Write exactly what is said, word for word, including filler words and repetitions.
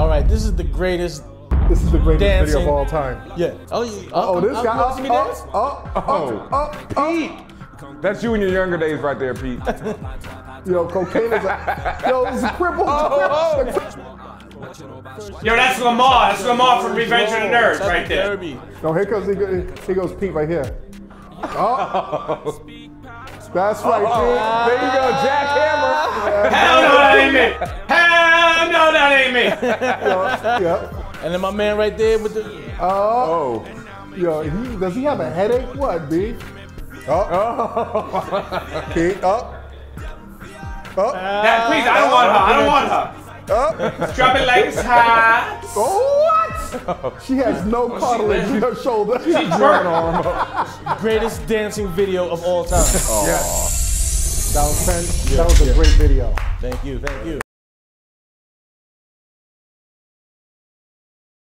All right, this is the greatest. This is the greatest dancing video of all time. Yeah. Oh, yeah. Oh, oh, this oh, guy. Oh, oh, oh, oh, oh, oh, oh. Pete. That's you in your younger days, right there, Pete. Yo, cocaine is a, yo, it's a cripple. Oh, oh. Yo, that's Lamar. That's Lamar from Revenge of the Nerds, that's right there. Derby. No, here comes he goes, he goes Pete right here. Oh. That's right, oh, dude. Uh, there you go, Jackhammer. Hell no, that ain't me. Hell no, that ain't me. Yep. Yep. And then my man right there with the. Oh. Oh. Yo, he, does he have a headache? What, B? Oh. Oh. Pete, up. Oh. Now, please, I don't want her. I don't want her. Oh. Drop it like it's hot. Oh, what? She has no well, cartilage in her shoulder. She's on. Greatest dancing video of all time. Oh. Yes. That was, yeah. that was a yeah. great video. Thank you. Thank you.